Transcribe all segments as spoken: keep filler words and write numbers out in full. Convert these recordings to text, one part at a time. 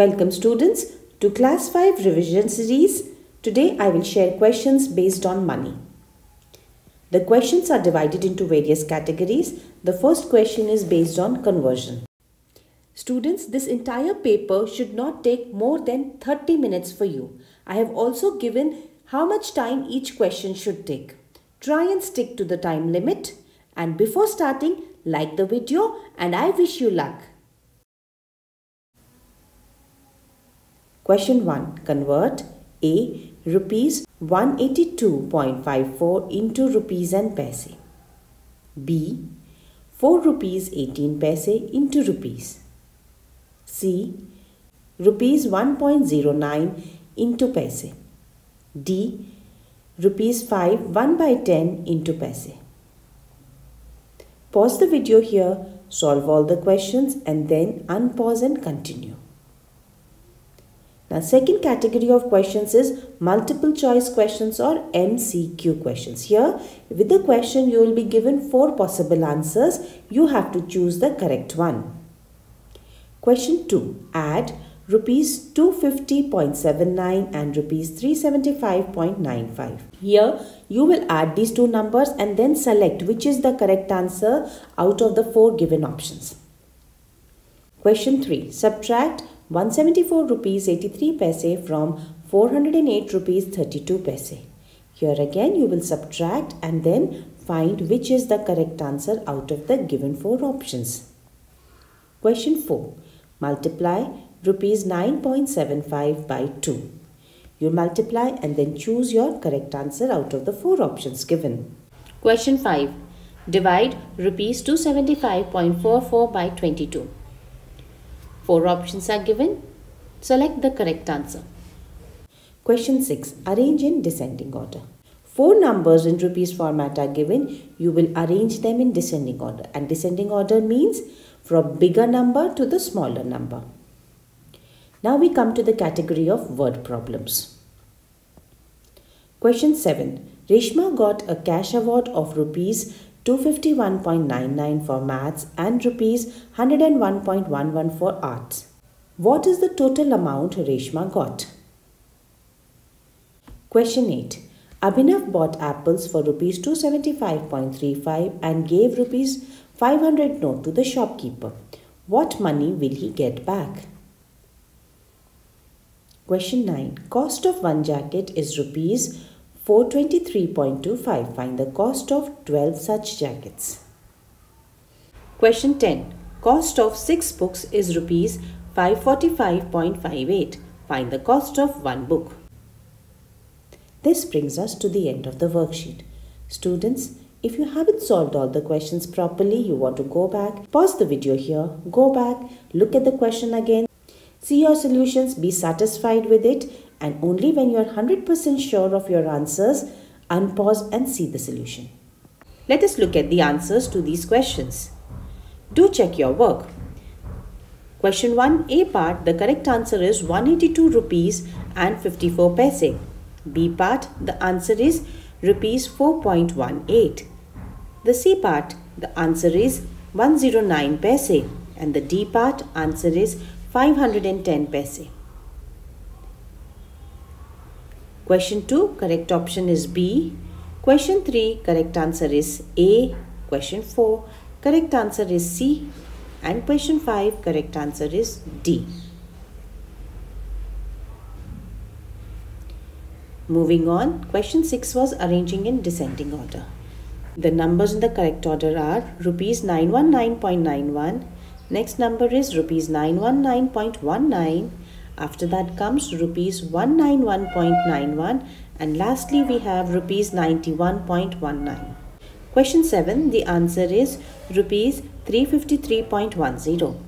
Welcome students to class five revision series. Today I will share questions based on money. The questions are divided into various categories. The first question is based on conversion. Students, this entire paper should not take more than thirty minutes for you. I have also given how much time each question should take. Try and stick to the time limit. And before starting, like the video and I wish you luck. Question one. Convert A. Rupees one hundred eighty-two point five four into rupees and paise. B. four rupees eighteen paise into rupees. C. Rupees one point zero nine into paise. D. Rupees five one by ten into paise. Pause the video here, solve all the questions and then unpause and continue. Now, second category of questions is multiple choice questions or M C Q questions. Here, with the question, you will be given four possible answers. You have to choose the correct one. Question two. Add rupees two hundred fifty point seven nine and rupees three hundred seventy-five point nine five. Here, you will add these two numbers and then select which is the correct answer out of the four given options. Question three. Subtract one hundred seventy-four rupees eighty-three paise from four hundred eight rupees thirty-two paise. Here again you will subtract and then find which is the correct answer out of the given four options. Question four. Multiply rupees nine point seven five by two. You multiply and then choose your correct answer out of the four options given. Question five. Divide rupees two hundred seventy-five point four four by twenty-two. Four options are given. Select the correct answer. Question six. Arrange in descending order. Four numbers in rupees format are given. You will arrange them in descending order. And descending order means from bigger number to the smaller number. Now we come to the category of word problems. Question seven. Reshma got a cash award of rupees two hundred fifty-one point nine nine for maths and rupees one hundred one point one one for arts. What is the total amount Reshma got? Question eight. Abhinav bought apples for rupees two hundred seventy-five point three five and gave rupees five hundred note to the shopkeeper. What money will he get back? Question nine. Cost of one jacket is rupees four hundred twenty-three point two five. Find the cost of twelve such jackets. Question ten. Cost of six books is rupees five hundred forty-five point five eight. Find the cost of one book. This brings us to the end of the worksheet. Students, if you haven't solved all the questions properly, you want to go back, pause the video here, go back, look at the question again, see your solutions, be satisfied with it. And only when you are one hundred percent sure of your answers, unpause and see the solution. Let us look at the answers to these questions. Do check your work. Question one. A part, the correct answer is one hundred eighty-two rupees and fifty-four paise. B part, the answer is rupees four point one eight. The C part, the answer is one hundred nine paise. And the D part, answer is five hundred ten paise. Question two, correct option is B. Question three, correct answer is A. Question four, correct answer is C. And question five, correct answer is D. Moving on, question six was arranging in descending order. The numbers in the correct order are rupees nine hundred nineteen point nine one. Next number is rupees nine hundred nineteen point one nine. After that comes rupees one hundred ninety-one point nine one and lastly we have rupees ninety-one point one nine. Question seven, the answer is rupees three hundred fifty-three point one zero.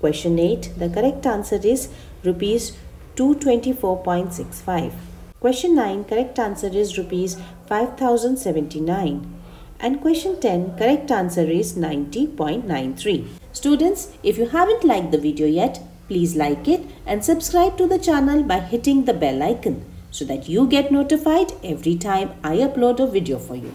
Question eight, the correct answer is rupees two hundred twenty-four point six five. Question nine, correct answer is rupees five thousand seventy-nine. And question ten, correct answer is ninety point nine three. Students, if you haven't liked the video yet, please like it and subscribe to the channel by hitting the bell icon so that you get notified every time I upload a video for you.